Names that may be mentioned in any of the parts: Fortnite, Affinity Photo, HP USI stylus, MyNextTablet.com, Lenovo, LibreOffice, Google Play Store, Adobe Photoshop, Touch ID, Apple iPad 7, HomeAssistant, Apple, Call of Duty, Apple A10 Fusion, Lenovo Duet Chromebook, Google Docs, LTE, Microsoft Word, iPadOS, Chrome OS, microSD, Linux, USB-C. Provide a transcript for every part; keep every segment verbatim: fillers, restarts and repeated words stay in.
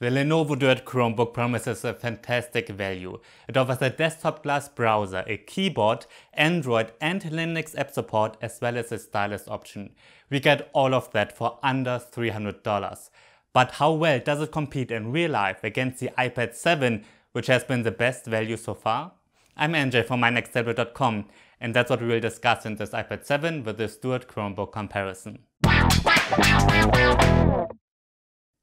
The Lenovo Duet Chromebook promises a fantastic value. It offers a desktop-class browser, a keyboard, Android and Linux app support, as well as a stylus option. We get all of that for under three hundred dollars. But how well does it compete in real life against the iPad seven, which has been the best value so far? I'm N J from My Next Tablet dot com, and that's what we will discuss in this iPad seven with this Duet Chromebook comparison.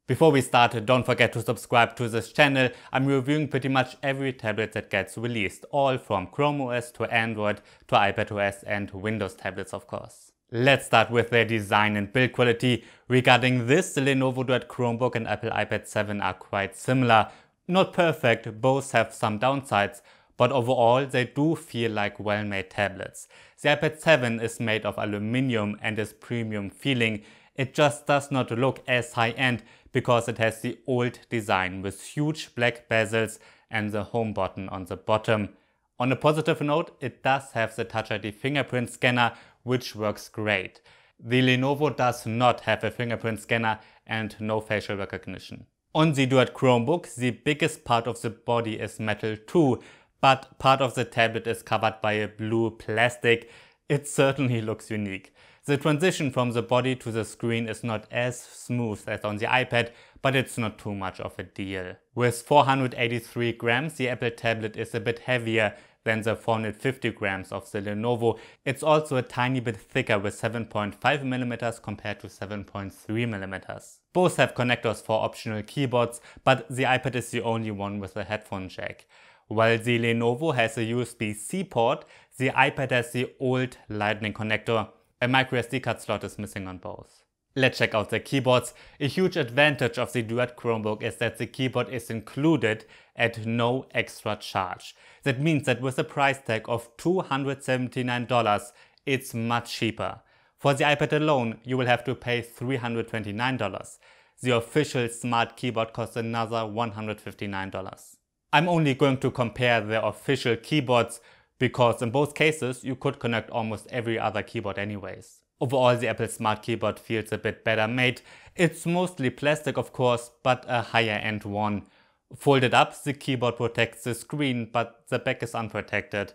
Before we start, don't forget to subscribe to this channel. I'm reviewing pretty much every tablet that gets released, all from Chrome O S to Android to iPadOS and Windows tablets, of course. Let's start with their design and build quality. Regarding this, the Lenovo Duet Chromebook and Apple iPad seven are quite similar. Not perfect, both have some downsides, but overall they do feel like well-made tablets. The iPad seven is made of aluminium and is premium feeling. It just does not look as high-end because it has the old design with huge black bezels and the home button on the bottom. On a positive note, it does have the Touch I D fingerprint scanner, which works great. The Lenovo does not have a fingerprint scanner and no facial recognition. On the Duet Chromebook, the biggest part of the body is metal too, but part of the tablet is covered by a blue plastic. It certainly looks unique. The transition from the body to the screen is not as smooth as on the iPad, but it's not too much of a deal. With four hundred eighty-three grams, the Apple tablet is a bit heavier than the four hundred fifty grams of the Lenovo. It's also a tiny bit thicker with seven point five millimeters compared to seven point three millimeters. Both have connectors for optional keyboards, but the iPad is the only one with a headphone jack. While the Lenovo has a U S B C port, the iPad has the old Lightning connector. A micro S D card slot is missing on both. Let's check out the keyboards. A huge advantage of the Duet Chromebook is that the keyboard is included at no extra charge. That means that with a price tag of two hundred seventy-nine dollars, it's much cheaper. For the iPad alone, you will have to pay three hundred twenty-nine dollars. The official smart keyboard costs another one hundred fifty-nine dollars. I'm only going to compare the official keyboards, because in both cases you could connect almost every other keyboard anyways. Overall, the Apple Smart Keyboard feels a bit better made. It's mostly plastic, of course, but a higher end one. Folded up, the keyboard protects the screen, but the back is unprotected.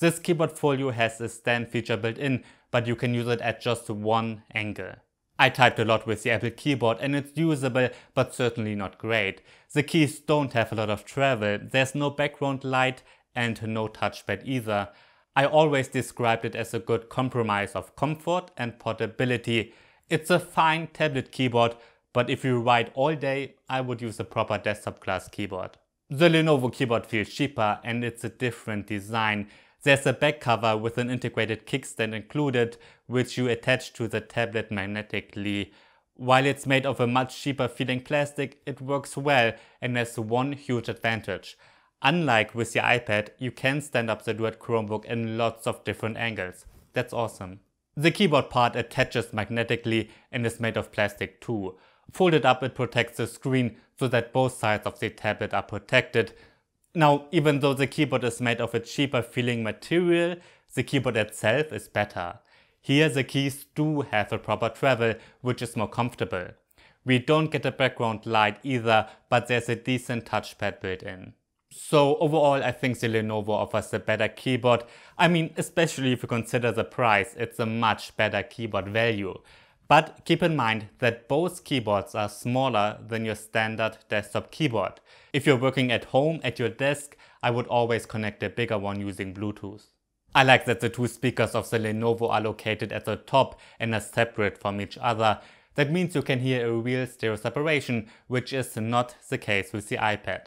This keyboard folio has a stand feature built in, but you can use it at just one angle. I typed a lot with the Apple keyboard and it's usable, but certainly not great. The keys don't have a lot of travel, there's no background light, and no touchpad either. I always described it as a good compromise of comfort and portability. It's a fine tablet keyboard, but if you write all day, I would use a proper desktop class keyboard. The Lenovo keyboard feels cheaper and it's a different design. There's a back cover with an integrated kickstand included, which you attach to the tablet magnetically. While it's made of a much cheaper feeling plastic, it works well and has one huge advantage. Unlike with the iPad, you can stand up the Duet Chromebook in lots of different angles. That's awesome. The keyboard part attaches magnetically and is made of plastic too. Folded up, it protects the screen so that both sides of the tablet are protected. Now, even though the keyboard is made of a cheaper feeling material, the keyboard itself is better. Here the keys do have a proper travel, which is more comfortable. We don't get a background light either, but there's a decent touchpad built in. So overall, I think the Lenovo offers a better keyboard. I mean, especially if you consider the price, it's a much better keyboard value. But keep in mind that both keyboards are smaller than your standard desktop keyboard. If you're working at home at your desk, I would always connect a bigger one using Bluetooth. I like that the two speakers of the Lenovo are located at the top and are separate from each other. That means you can hear a real stereo separation, which is not the case with the iPad.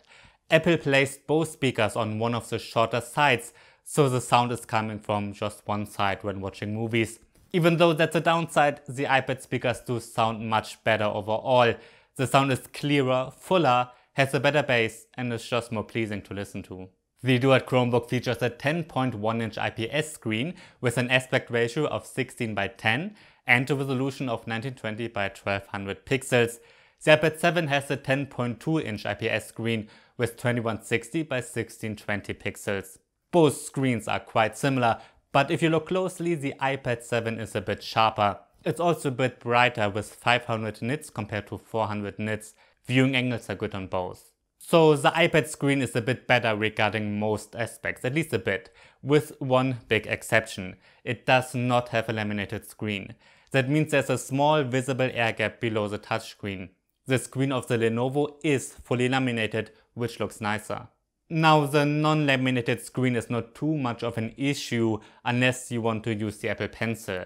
Apple placed both speakers on one of the shorter sides, so the sound is coming from just one side when watching movies. Even though that's a downside, the iPad speakers do sound much better overall. The sound is clearer, fuller, has a better bass, and is just more pleasing to listen to. The Duet Chromebook features a ten point one inch I P S screen with an aspect ratio of sixteen by ten and a resolution of nineteen twenty by twelve hundred pixels. The iPad seven has a ten point two inch I P S screen with twenty-one sixty by sixteen twenty pixels. Both screens are quite similar, but if you look closely, the iPad seven is a bit sharper. It's also a bit brighter with five hundred nits compared to four hundred nits. Viewing angles are good on both. So the iPad screen is a bit better regarding most aspects, at least a bit, with one big exception. It does not have a laminated screen. That means there's a small visible air gap below the touchscreen. The screen of the Lenovo is fully laminated, which looks nicer. Now, the non-laminated screen is not too much of an issue unless you want to use the Apple Pencil.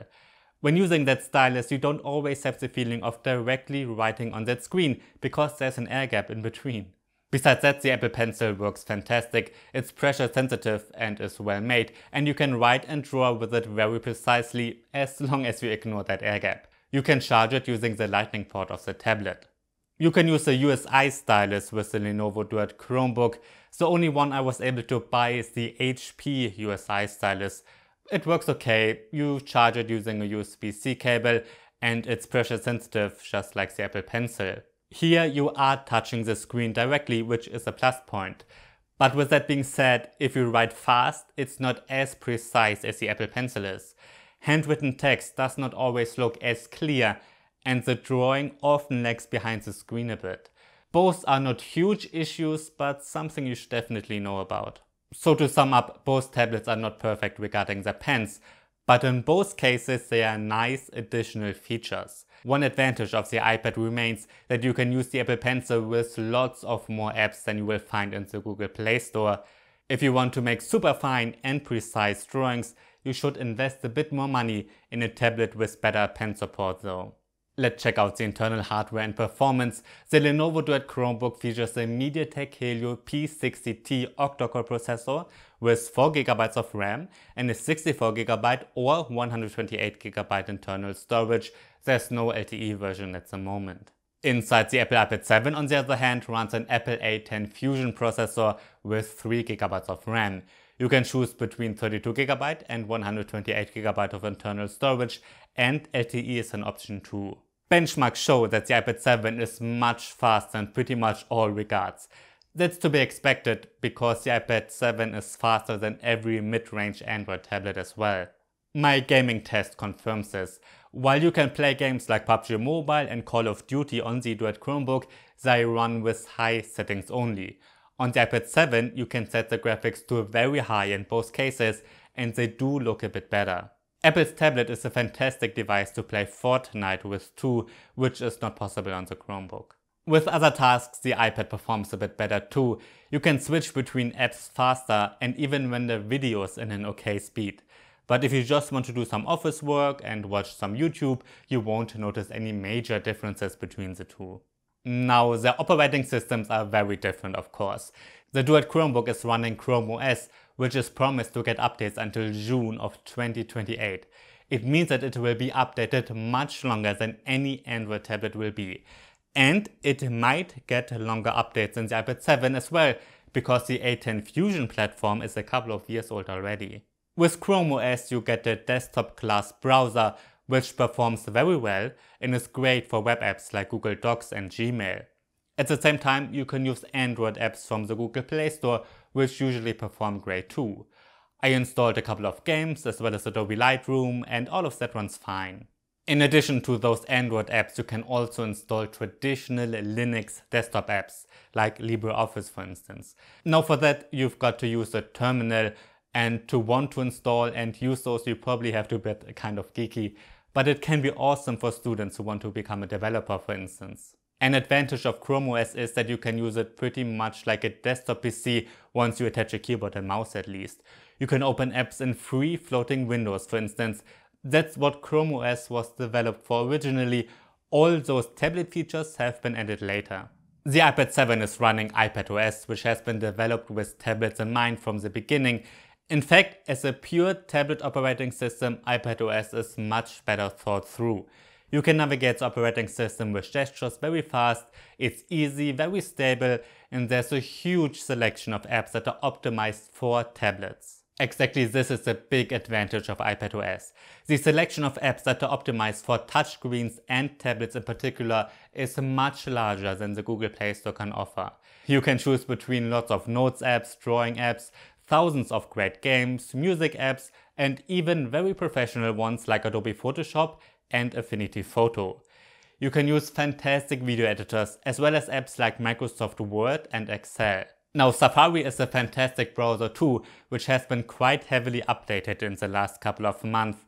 When using that stylus, you don't always have the feeling of directly writing on that screen because there's an air gap in between. Besides that, the Apple Pencil works fantastic, it's pressure sensitive and is well made, and you can write and draw with it very precisely as long as you ignore that air gap. You can charge it using the Lightning port of the tablet. You can use the U S I stylus with the Lenovo Duet Chromebook. The only one I was able to buy is the H P U S I stylus. It works okay, you charge it using a U S B C cable, and it's pressure sensitive just like the Apple Pencil. Here you are touching the screen directly, which is a plus point. But with that being said, if you write fast, it's not as precise as the Apple Pencil is. Handwritten text does not always look as clear, and the drawing often lags behind the screen a bit. Both are not huge issues, but something you should definitely know about. So to sum up, both tablets are not perfect regarding the pens, but in both cases they are nice additional features. One advantage of the iPad remains that you can use the Apple Pencil with lots of more apps than you will find in the Google Play Store. If you want to make super fine and precise drawings, you should invest a bit more money in a tablet with better pen support though. Let's check out the internal hardware and performance. The Lenovo Duet Chromebook features a MediaTek Helio P sixty T octa-core processor with four gigabytes of RAM and a sixty-four gigabyte or one hundred twenty-eight gigabyte internal storage. There's no L T E version at the moment. Inside the Apple iPad seven, on the other hand, runs an Apple A ten Fusion processor with three gigabytes of RAM. You can choose between thirty-two gigabyte and one hundred twenty-eight gigabyte of internal storage, and L T E is an option too. Benchmarks show that the iPad seven is much faster in pretty much all regards. That's to be expected because the iPad seven is faster than every mid-range Android tablet as well. My gaming test confirms this. While you can play games like P U B G Mobile and Call of Duty on the Duet Chromebook, they run with high settings only. On the iPad seven, you can set the graphics to very high in both cases, and they do look a bit better. Apple's tablet is a fantastic device to play Fortnite with too, which is not possible on the Chromebook. With other tasks, the iPad performs a bit better too. You can switch between apps faster and even render videos in an okay speed. But if you just want to do some office work and watch some YouTube, you won't notice any major differences between the two. Now, their operating systems are very different, of course. The Duet Chromebook is running Chrome O S, which is promised to get updates until June of twenty twenty-eight. It means that it will be updated much longer than any Android tablet will be. And it might get longer updates than the iPad seven as well, because the A ten Fusion platform is a couple of years old already. With Chrome O S you get a desktop class browser, which performs very well and is great for web apps like Google Docs and Gmail. At the same time, you can use Android apps from the Google Play Store, which usually perform great too. I installed a couple of games as well as Adobe Lightroom, and all of that runs fine. In addition to those Android apps, you can also install traditional Linux desktop apps like LibreOffice for instance. Now for that you've got to use a terminal, and to want to install and use those you probably have to be kind of geeky. But it can be awesome for students who want to become a developer for instance. An advantage of Chrome O S is that you can use it pretty much like a desktop P C once you attach a keyboard and mouse at least. You can open apps in free floating windows for instance. That's what Chrome O S was developed for originally. All those tablet features have been added later. The iPad seven is running iPadOS, which has been developed with tablets in mind from the beginning. In fact, as a pure tablet operating system, iPadOS is much better thought through. You can navigate the operating system with gestures very fast, it's easy, very stable, and there's a huge selection of apps that are optimized for tablets. Exactly this is a big advantage of iPadOS. The selection of apps that are optimized for touchscreens and tablets in particular is much larger than the Google Play Store can offer. You can choose between lots of notes apps, drawing apps, thousands of great games, music apps, and even very professional ones like Adobe Photoshop and Affinity Photo. you can use fantastic video editors as well as apps like Microsoft Word and Excel. Now Safari is a fantastic browser too, which has been quite heavily updated in the last couple of months.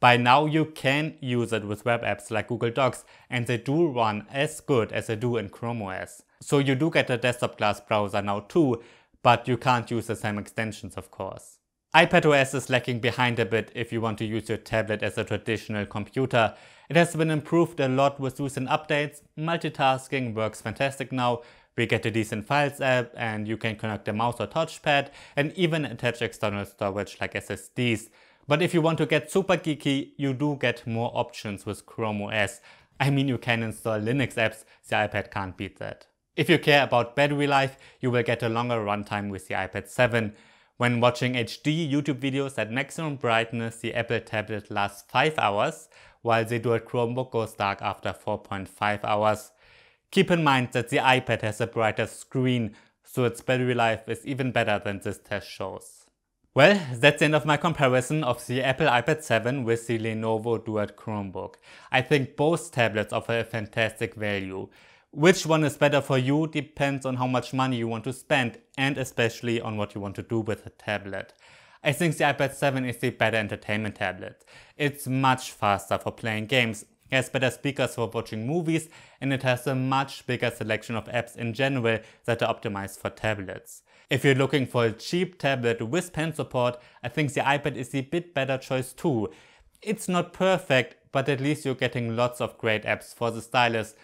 By now you can use it with web apps like Google Docs, and they do run as good as they do in Chrome O S. So you do get a desktop class browser now too, but you can't use the same extensions of course. iPadOS is lagging behind a bit if you want to use your tablet as a traditional computer. It has been improved a lot with recent updates, multitasking works fantastic now, we get a decent files app and you can connect a mouse or touchpad and even attach external storage like S S Ds. But if you want to get super geeky, you do get more options with Chrome O S. I mean, you can install Linux apps, the iPad can't beat that. If you care about battery life, you will get a longer runtime with the iPad seven. When watching H D YouTube videos at maximum brightness, the Apple tablet lasts five hours, while the Duet Chromebook goes dark after four point five hours. Keep in mind that the iPad has a brighter screen, so its battery life is even better than this test shows. Well, that's the end of my comparison of the Apple iPad seven with the Lenovo Duet Chromebook. I think both tablets offer a fantastic value. Which one is better for you depends on how much money you want to spend and especially on what you want to do with the tablet. I think the iPad seven is the better entertainment tablet. It's much faster for playing games, it has better speakers for watching movies, and it has a much bigger selection of apps in general that are optimized for tablets. If you're looking for a cheap tablet with pen support, I think the iPad is a bit better choice too. It's not perfect, but at least you're getting lots of great apps for the stylus.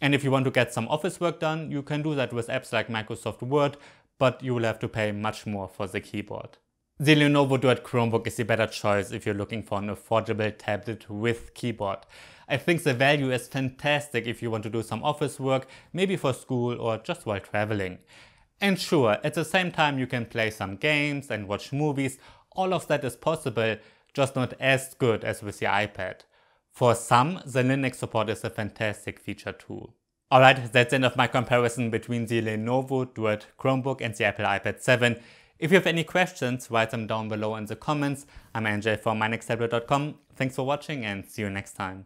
And if you want to get some office work done, you can do that with apps like Microsoft Word, but you will have to pay much more for the keyboard. The Lenovo Duet Chromebook is the better choice if you're looking for an affordable tablet with keyboard. I think the value is fantastic if you want to do some office work, maybe for school or just while traveling. And sure, at the same time you can play some games and watch movies, all of that is possible, just not as good as with the iPad. For some, the Linux support is a fantastic feature too. Alright, that's the end of my comparison between the Lenovo Duet Chromebook and the Apple iPad seven. If you have any questions, write them down below in the comments. I'm N J from My Next Tablet dot com. Thanks for watching and see you next time.